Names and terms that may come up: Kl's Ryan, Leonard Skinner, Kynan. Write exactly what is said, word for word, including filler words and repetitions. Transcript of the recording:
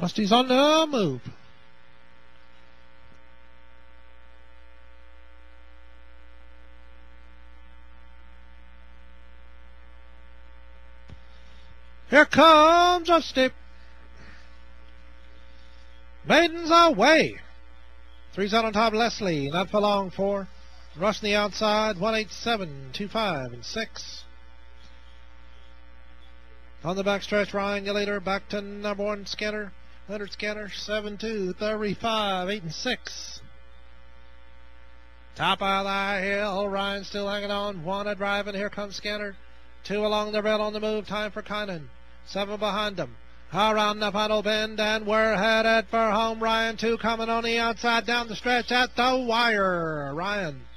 Rusty's on the move. Here comes Rusty. Maidens away. Three's out on top. Leslie, not for long for. Rush on the outside. One eight seven two five and six. On the backstretch, Ryan, your leader. Back to number one Skinner. Leonard Skinner. Seven two thirty five eight and six. Top of the hill. Ryan still hanging on. One a driving. Here comes Skinner. Two along the rail on the move. Time for Kynan. Seven behind him. Around the final bend, and we're headed for home. Ryan, two coming on the outside down the stretch at the wire. Ryan